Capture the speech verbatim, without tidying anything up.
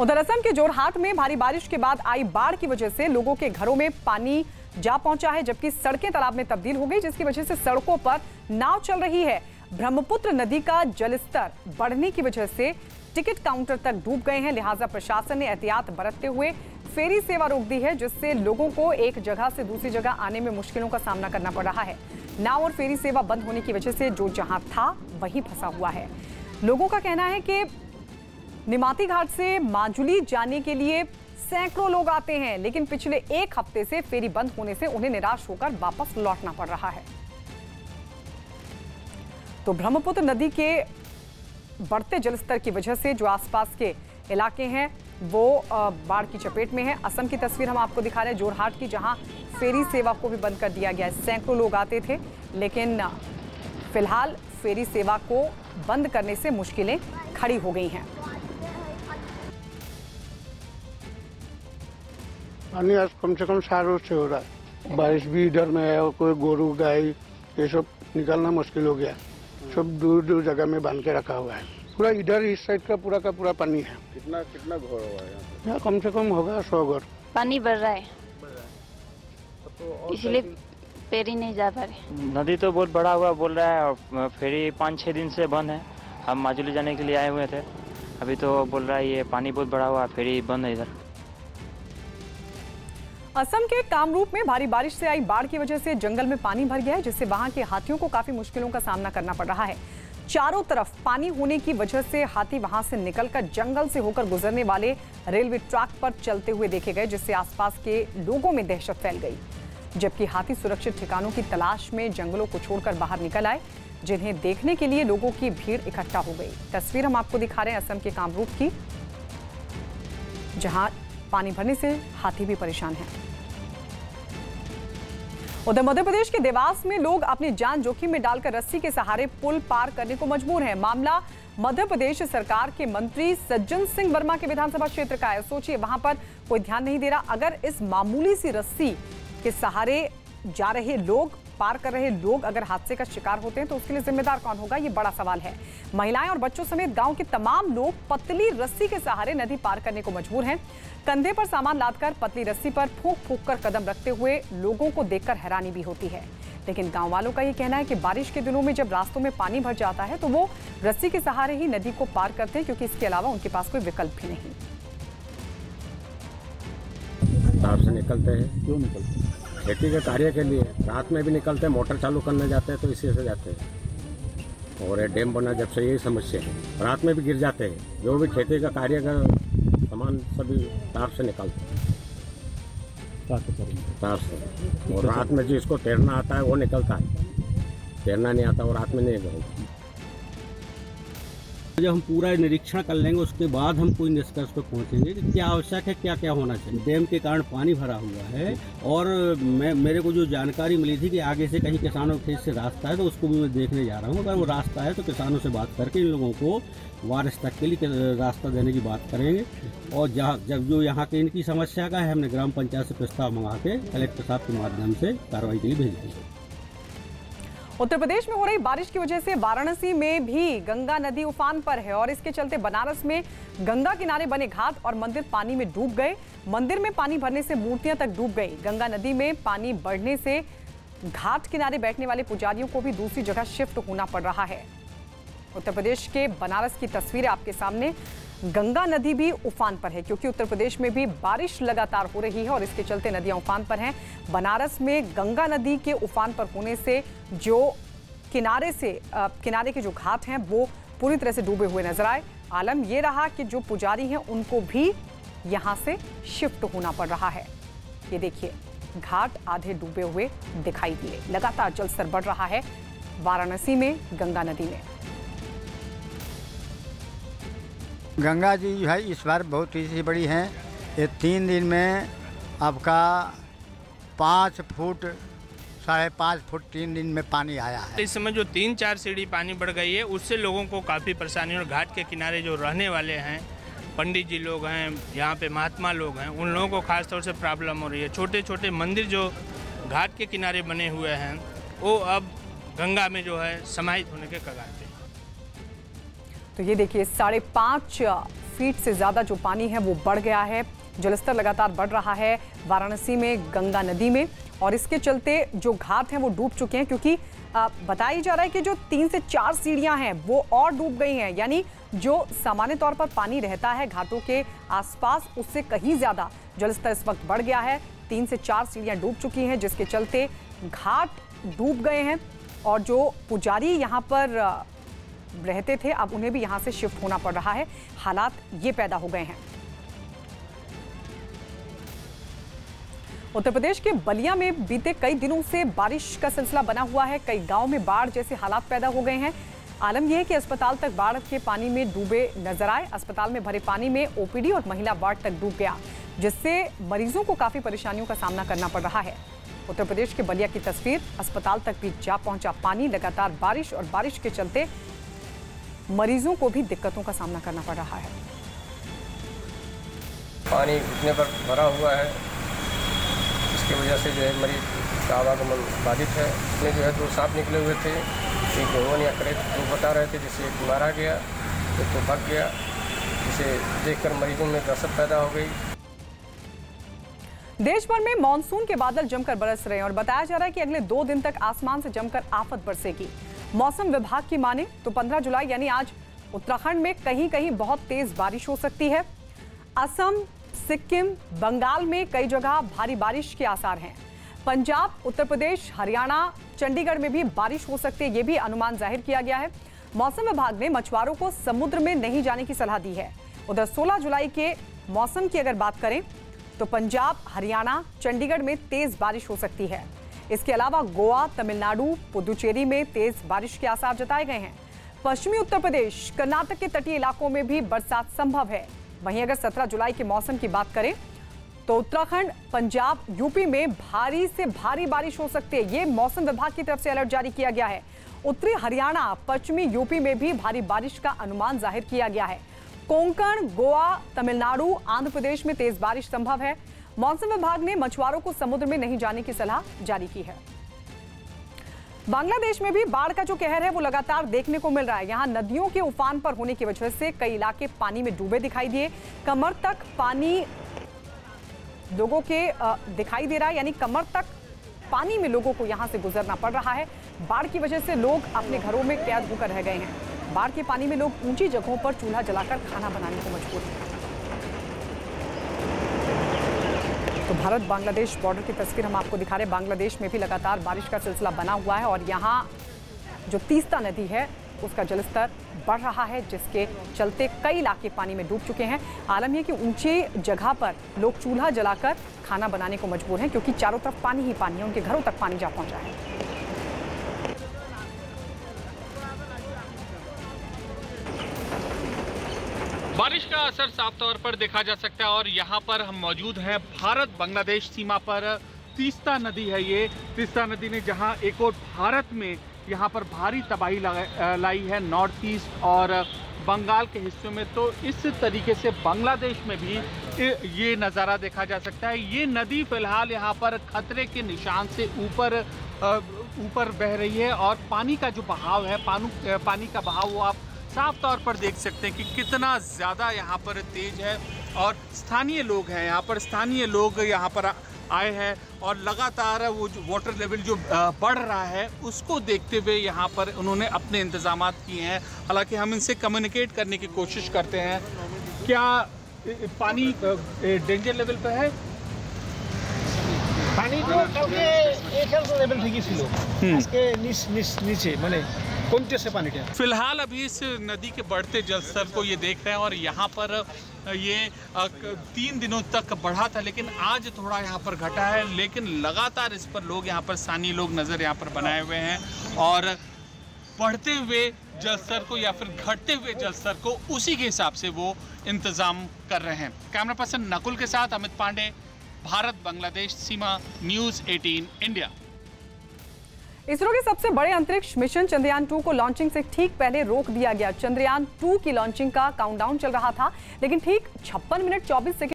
उधर असम के जोरहाट में भारी बारिश के बाद आई बाढ़ की वजह से लोगों के घरों में पानी जा पहुंचा है, जबकि सड़कें तालाब में तब्दील हो गई, जिसकी वजह से सड़कों पर नाव चल रही है। ब्रह्मपुत्र नदी का जलस्तर बढ़ने की वजह से टिकट काउंटर तक डूब गए हैं, लिहाजा प्रशासन ने एहतियात बरतते हुए फेरी सेवा रोक दी है, जिससे लोगों को एक जगह से दूसरी जगह आने में मुश्किलों का सामना करना पड़ रहा है। नाव और फेरी सेवा बंद होने की वजह से जो जहां था वहीं फंसा हुआ है। लोगों का कहना है कि निमाती घाट से माजुली जाने के लिए सैकड़ों लोग आते हैं, लेकिन पिछले एक हफ्ते से फेरी बंद होने से उन्हें निराश होकर वापस लौटना पड़ रहा है। तो ब्रह्मपुत्र नदी के बढ़ते जलस्तर की वजह से जो आसपास के इलाके हैं वो बाढ़ की चपेट में हैं। असम की तस्वीर हम आपको दिखा रहे हैं, जोरहाट की, जहां फेरी सेवा को भी बंद कर दिया गया है। सैकड़ों लोग आते थे, लेकिन फिलहाल फेरी सेवा को बंद करने से मुश्किलें खड़ी हो गई हैं। पानी आज कम से कम चार रोज से हो रहा है। बारिश भी इधर में है और कोई गोरू गाय ये सब निकालना मुश्किल हो गया। सब दूर दूर जगह में बांध के रखा हुआ है। पूरा इधर इस साइड का पूरा का पूरा पानी है। कितना कितना घर हुआ है यहाँ? कम से कम होगा सौ घर। पानी बढ़ रहा है, है। इसलिए फेरी नहीं जा पा रही। नदी तो बहुत बड़ा हुआ बोल रहा है और फेरी पाँच छः दिन से बंद है। हम माजुली जाने के लिए आए हुए थे, अभी तो बोल रहा है ये पानी बहुत बड़ा हुआ, फेरी बंद है इधर। असम के कामरूप में भारी बारिश से आई बाढ़ की वजह से जंगल में पानी भर गया है, जिससे वहां के हाथियों को काफी मुश्किलों का सामना करना पड़ रहा है। चारों तरफ पानी होने की वजह से हाथी वहां से निकलकर जंगल से होकर गुजरने वाले रेलवे ट्रैक पर चलते हुए देखे गए, जिससे आसपास के लोगों में दहशत फैल गई। जबकि हाथी सुरक्षित ठिकानों की तलाश में जंगलों को छोड़कर बाहर निकल आए, जिन्हें देखने के लिए लोगों की भीड़ इकट्ठा हो गई। तस्वीर हम आपको दिखा रहे हैं असम के कामरूप की, जहां पानी भरने से हाथी भी परेशान हैं। उधर मध्य प्रदेश के देवास में लोग अपनी जान जोखिम में डालकर रस्सी के सहारे पुल पार करने को मजबूर हैं। मामला मध्य प्रदेश सरकार के मंत्री सज्जन सिंह वर्मा के विधानसभा क्षेत्र का है। सोचिए, वहां पर कोई ध्यान नहीं दे रहा। अगर इस मामूली सी रस्सी के सहारे जा रहे लोग, पार कर रहे लोग अगर हादसे का शिकार होते हैं तो उसके लिए जिम्मेदार कौन होगा, ये बड़ा सवाल है। महिलाएं और बच्चों समेत गांव के तमाम लोग पतली रस्सी के सहारे नदी पार करने को मजबूर हैं। कंधे पर सामान लादकर पतली रस्सी पर फूंक फूंक कर कदम रखते हुए लोगों को देखकर हैरानी भी होती है। लेकिन गाँव वालों का ये कहना है कि बारिश के दिनों में जब रास्तों में पानी भर जाता है तो वो रस्सी के सहारे ही नदी को पार करते हैं, क्योंकि इसके अलावा उनके पास कोई विकल्प भी नहीं। तार से निकलते हैं, क्यों निकलते हैं? खेती के कार्य के लिए। रात में भी निकलते हैं, मोटर चालू करने जाते हैं तो इसी से जाते हैं। और ये डैम बना जब से यही समस्या है, रात में भी गिर जाते हैं। जो भी खेती का कार्य का सामान सभी तार से निकलते हैं, तार से। और रात में जिसको तैरना आता है वो निकलता है, तैरना नहीं आता वो रात में नहीं निकलता। जब हम पूरा निरीक्षण कर लेंगे उसके बाद हम कोई निष्कर्ष पर पहुंचेंगे कि क्या आवश्यक है, क्या क्या होना चाहिए। डैम के कारण पानी भरा हुआ है और मैं मेरे को जो जानकारी मिली थी कि आगे से कहीं किसानों के खेत से रास्ता है, तो उसको भी मैं देखने जा रहा हूं। अगर वो रास्ता है तो किसानों से बात करके इन लोगों को बारिश तक के लिए रास्ता देने की बात करेंगे। और जहाँ जब जो यहाँ के इनकी समस्या का है, हमने ग्राम पंचायत से प्रस्ताव मंगा के कलेक्टर साहब के माध्यम से कार्रवाई के लिए भेज दी है। उत्तर प्रदेश में हो रही बारिश की वजह से वाराणसी में भी गंगा नदी उफान पर है और इसके चलते बनारस में गंगा किनारे बने घाट और मंदिर पानी में डूब गए। मंदिर में पानी भरने से मूर्तियां तक डूब गई। गंगा नदी में पानी बढ़ने से घाट किनारे बैठने वाले पुजारियों को भी दूसरी जगह शिफ्ट होना पड़ रहा है। उत्तर प्रदेश के बनारस की तस्वीरें आपके सामने। गंगा नदी भी उफान पर है, क्योंकि उत्तर प्रदेश में भी बारिश लगातार हो रही है और इसके चलते नदियां उफान पर हैं। बनारस में गंगा नदी के उफान पर होने से जो किनारे से आ, किनारे के जो घाट हैं वो पूरी तरह से डूबे हुए नजर आए। आलम ये रहा कि जो पुजारी हैं उनको भी यहां से शिफ्ट होना पड़ रहा है। ये देखिए, घाट आधे डूबे हुए दिखाई दिए। लगातार जलस्तर बढ़ रहा है वाराणसी में गंगा नदी में। गंगा जी जो है इस बार बहुत ही बड़ी हैं। ये तीन दिन में आपका पाँच फुट साढ़े पाँच फुट तीन दिन में पानी आया है। इस समय जो तीन चार सीढ़ी पानी बढ़ गई है उससे लोगों को काफ़ी परेशानी। और घाट के किनारे जो रहने वाले हैं, पंडित जी लोग हैं, यहाँ पे महात्मा लोग हैं, उन लोगों को खासतौर से प्रॉब्लम हो रही है। छोटे छोटे मंदिर जो घाट के किनारे बने हुए हैं वो अब गंगा में जो है समाहित होने के कगार पे। तो ये देखिए, साढ़े पाँच फीट से ज़्यादा जो पानी है वो बढ़ गया है। जलस्तर लगातार बढ़ रहा है वाराणसी में, गंगा नदी में, और इसके चलते जो घाट हैं वो डूब चुके हैं, क्योंकि बताया जा रहा है कि जो तीन से चार सीढ़ियां हैं वो और डूब गई हैं। यानी जो सामान्य तौर पर पानी रहता है घाटों के आसपास, उससे कहीं ज़्यादा जलस्तर इस वक्त बढ़ गया है। तीन से चार सीढ़ियां डूब चुकी हैं, जिसके चलते घाट डूब गए हैं, और जो पुजारी यहाँ पर रहते थे अब उन्हें भी यहाँ से शिफ्ट होना पड़ रहा है। हालात ये पैदा हो गए हैं। उत्तर प्रदेश के बलिया में बीते कई दिनों से बारिश का सिलसिला बना हुआ है। कई गांव में बाढ़ जैसे हालात पैदा हो गए हैं। आलम यह है कि अस्पताल तक बाढ़ के पानी में डूबे नजर आए। अस्पताल में भरे पानी में ओपीडी और महिला वार्ड तक डूब गया, जिससे मरीजों को काफी परेशानियों का सामना करना पड़ रहा है। उत्तर प्रदेश के बलिया की तस्वीर, अस्पताल तक भी जा पहुंचा पानी। लगातार बारिश और बारिश के चलते मरीजों को भी दिक्कतों का सामना करना पड़ रहा है। पानी इतने पर भरा हुआ है, इसकी वजह से जो है मरीज का आवागमन बाधित है। इसमें जो है दो सांप निकले हुए थे, एक गोवन या करेट को बता रहे थे, जिसे एक मारा गया, एक तो भाग गया, जिसे देखकर मरीजों में दहशत पैदा हो गई। देश भर में मानसून के बादल जमकर बरस रहे हैं, और बताया जा रहा है कि अगले दो दिन तक आसमान से जमकर आफत बरसेगी। मौसम विभाग की माने तो पंद्रह जुलाई यानी आज उत्तराखंड में कहीं कहीं बहुत तेज बारिश हो सकती है। असम, सिक्किम, बंगाल में कई जगह भारी बारिश के आसार हैं। पंजाब, उत्तर प्रदेश, हरियाणा, चंडीगढ़ में भी बारिश हो सकती है, ये भी अनुमान जाहिर किया गया है। मौसम विभाग ने मछुआरों को समुद्र में नहीं जाने की सलाह दी है। उधर सोलह जुलाई के मौसम की अगर बात करें तो पंजाब, हरियाणा, चंडीगढ़ में तेज बारिश हो सकती है। इसके अलावा गोवा, तमिलनाडु, पुदुचेरी में तेज बारिश के आसार जताए गए हैं। पश्चिमी उत्तर प्रदेश, कर्नाटक के तटीय इलाकों में भी बरसात संभव है। वहीं अगर सत्रह जुलाई के मौसम की बात करें तो उत्तराखंड, पंजाब, यूपी में भारी से भारी बारिश हो सकती है। ये मौसम विभाग की तरफ से अलर्ट जारी किया गया है। उत्तरी हरियाणा, पश्चिमी यूपी में भी भारी बारिश का अनुमान जाहिर किया गया है। कोंकण, गोवा, तमिलनाडु, आंध्र प्रदेश में तेज बारिश संभव है। मौसम विभाग ने मछुआरों को समुद्र में नहीं जाने की सलाह जारी की है। बांग्लादेश में भी बाढ़ का जो कहर है वो लगातार देखने को मिल रहा है। यहाँ नदियों के उफान पर होने की वजह से कई इलाके पानी में डूबे दिखाई दिए। कमर तक पानी लोगों के दिखाई दे रहा है, यानी कमर तक पानी में लोगों को यहाँ से गुजरना पड़ रहा है। बाढ़ की वजह से लोग अपने घरों में कैद होकर रह गए हैं। बाढ़ के पानी में लोग ऊंची जगहों पर चूल्हा जलाकर खाना बनाने को मजबूर हैं। तो भारत बांग्लादेश बॉर्डर की तस्वीर हम आपको दिखा रहे हैं। बांग्लादेश में भी लगातार बारिश का सिलसिला बना हुआ है, और यहाँ जो तीस्ता नदी है उसका जलस्तर बढ़ रहा है, जिसके चलते कई इलाके पानी में डूब चुके हैं। आलम यह कि ऊंची जगह पर लोग चूल्हा जलाकर खाना बनाने को मजबूर हैं, क्योंकि चारों तरफ पानी ही पानी है। उनके घरों तक पानी जा पहुँचा है। बारिश का असर साफ तौर पर देखा जा सकता है, और यहाँ पर हम मौजूद हैं भारत बांग्लादेश सीमा पर। तीस्ता नदी है ये। तीस्ता नदी ने जहाँ एक और भारत में यहाँ पर भारी तबाही लाई है, नॉर्थ ईस्ट और बंगाल के हिस्सों में, तो इस तरीके से बांग्लादेश में भी ये नज़ारा देखा जा सकता है। ये नदी फिलहाल यहाँ पर खतरे के निशान से ऊपर ऊपर बह रही है, और पानी का जो बहाव है, पानी पानी का बहाव वो आप साफ तौर पर देख सकते हैं कि कितना ज़्यादा यहाँ पर तेज है। और स्थानीय लोग हैं यहाँ पर, स्थानीय लोग यहाँ पर आए हैं, और लगातार वो जो वाटर लेवल जो बढ़ रहा है उसको देखते हुए यहाँ पर उन्होंने अपने इंतजाम किए हैं। हालांकि हम इनसे कम्युनिकेट करने की कोशिश करते हैं। क्या पानी डेंजर लेवल पर है? पानी तो लेवल नीचे मैंने फिलहाल अभी इस नदी के बढ़ते जलस्तर को ये देख रहे हैं, और यहाँ पर ये तीन दिनों तक बढ़ा था, लेकिन आज थोड़ा यहाँ पर घटा है। लेकिन लगातार इस पर लोग यहाँ पर स्थानीय लोग नज़र यहाँ पर बनाए हुए हैं, और बढ़ते हुए जलस्तर को या फिर घटते हुए जलस्तर को उसी के हिसाब से वो इंतज़ाम कर रहे हैं। कैमरा पर्सन नकुल के साथ अमित पांडे, भारत बांग्लादेश सीमा, न्यूज़ अठारह इंडिया। इसरो के सबसे बड़े अंतरिक्ष मिशन चंद्रयान टू को लॉन्चिंग से ठीक पहले रोक दिया गया। चंद्रयान टू की लॉन्चिंग का काउंटडाउन चल रहा था, लेकिन ठीक छप्पन मिनट चौबीस सेकंड